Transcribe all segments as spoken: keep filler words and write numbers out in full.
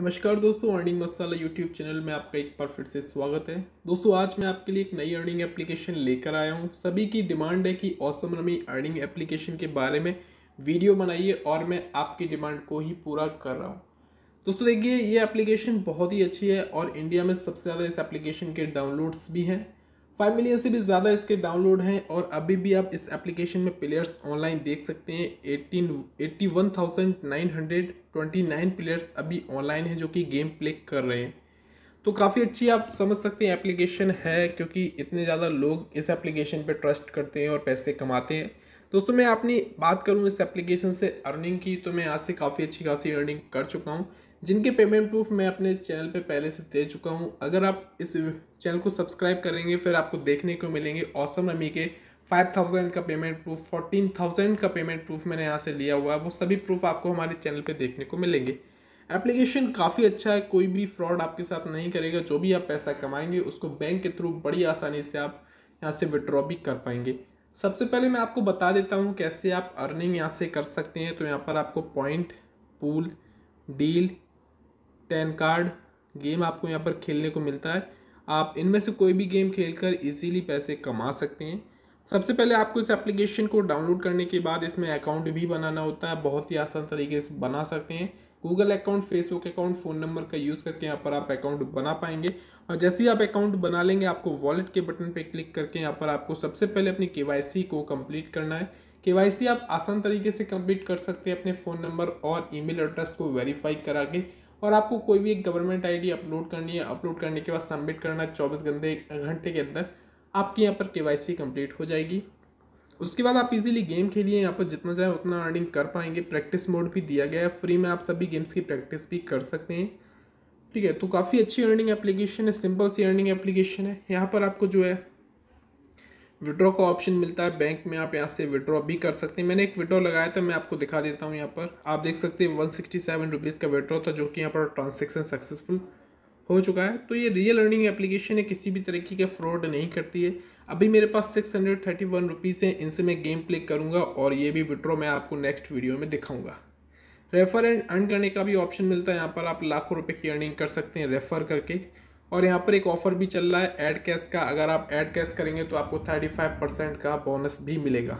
नमस्कार दोस्तों, अर्निंग मसाला YouTube channel में आपका एक बार फिर से स्वागत है। दोस्तों आज मैं आपके लिए एक नई अर्निंग एप्लीकेशन लेकर आया हूं। सभी की डिमांड है कि ऑसम रमी अर्निंग एप्लीकेशन के बारे में वीडियो बनाइए और मैं आपकी डिमांड को ही पूरा कर रहा हूं। दोस्तों देखिए, ये एप्लीकेशन बहुत ही अच्छी है और इंडिया में सबसे ज़्यादा इस एप्लीकेशन के डाउनलोड्स भी हैं। फाइव मिलियन से भी ज़्यादा इसके डाउनलोड हैं और अभी भी आप इस एप्लीकेशन में प्लेयर्स ऑनलाइन देख सकते हैं। Eighteen eighty one thousand nine hundred twenty nine players अभी ऑनलाइन हैं जो कि गेम प्ले कर रहे हैं। तो काफ़ी अच्छी आप समझ सकते हैं एप्लीकेशन है, क्योंकि इतने ज़्यादा लोग इस एप्लीकेशन पे ट्रस्ट करते हैं और पैसे कमाते हैं। दोस्तों मैं अपनी बात करूँ इस एप्लीकेशन से अर्निंग की, तो मैं आज से काफ़ी अच्छी खासी अर्निंग कर चुका हूँ, जिनके पेमेंट प्रूफ मैं अपने चैनल पे पहले से दे चुका हूँ। अगर आप इस चैनल को सब्सक्राइब करेंगे फिर आपको देखने को मिलेंगे ऑसम रमी के फाइव थाउजेंड का पेमेंट प्रूफ, फोर्टीन थाउजेंड का पेमेंट प्रूफ मैंने यहाँ से लिया हुआ है। वो सभी प्रूफ आपको हमारे चैनल पे देखने को मिलेंगे। एप्लीकेशन काफ़ी अच्छा है, कोई भी फ्रॉड आपके साथ नहीं करेगा। जो भी आप पैसा कमाएंगे उसको बैंक के थ्रू बड़ी आसानी से आप यहाँ से विड्रॉ भी कर पाएंगे। सबसे पहले मैं आपको बता देता हूँ कैसे आप अर्निंग यहाँ से कर सकते हैं। तो यहाँ पर आपको point, pool, deal, ten card game आपको यहाँ पर खेलने को मिलता है। आप इनमें से कोई भी गेम खेलकर इजीली पैसे कमा सकते हैं। सबसे पहले आपको इस एप्लीकेशन को डाउनलोड करने के बाद इसमें अकाउंट भी बनाना होता है। बहुत ही आसान तरीके से बना सकते हैं। Google account, Facebook account, phone number का यूज़ करके यहाँ पर आप अकाउंट बना पाएंगे। और जैसे ही आप अकाउंट बना लेंगे आपको वॉलेट के बटन पर क्लिक करके यहाँ पर आपको सबसे पहले अपनी के वाई सी को कम्प्लीट करना है। के वाई सी आप आसान तरीके से कम्प्लीट कर सकते हैं अपने फ़ोन नंबर और ईमेल एड्रेस को वेरीफाई करा के। और आपको कोई भी एक गवर्नमेंट आईडी अपलोड करनी है। अपलोड करने के बाद सबमिट करना है। चौबीस घंटे घंटे के अंदर आपकी यहाँ पर केवाईसी कंप्लीट हो जाएगी। उसके बाद आप इजीली गेम खेलिए, यहाँ पर जितना चाहे उतना अर्निंग कर पाएंगे। प्रैक्टिस मोड भी दिया गया है, फ्री में आप सभी गेम्स की प्रैक्टिस भी कर सकते हैं। ठीक है, तो काफ़ी अच्छी अर्निंग एप्लीकेशन है, सिंपल सी अर्निंग एप्लीकेशन है। यहाँ पर आपको जो है विड्रॉ का ऑप्शन मिलता है, बैंक में आप यहाँ से विड्रॉ भी कर सकते हैं। मैंने एक विड्रॉ लगाया था, मैं आपको दिखा देता हूँ। यहाँ पर आप देख सकते हैं वन सिक्सटी सेवन रुपीज़ का विड्रॉ था, जो कि यहाँ पर ट्रांजैक्शन सक्सेसफुल हो चुका है। तो ये रियल अर्निंग एप्लीकेशन है, किसी भी तरीके का फ्रॉड नहीं करती है। अभी मेरे पास six hundred thirty one rupees हैं, इनसे मैं गेम प्ले करूँगा और ये भी विड्रॉ मैं आपको नेक्स्ट वीडियो में दिखाऊँगा। रेफ़र एंड अर्न करने का भी ऑप्शन मिलता है, यहाँ पर आप लाखों रुपये की अर्निंग कर सकते हैं रेफ़र करके। और यहाँ पर एक ऑफ़र भी चल रहा है ऐड कैश का, अगर आप ऐड कैश करेंगे तो आपको पैंतीस परसेंट का बोनस भी मिलेगा।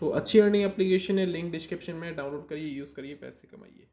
तो अच्छी अर्निंग एप्लीकेशन है, लिंक डिस्क्रिप्शन में, डाउनलोड करिए, यूज़ करिए, पैसे कमाइए।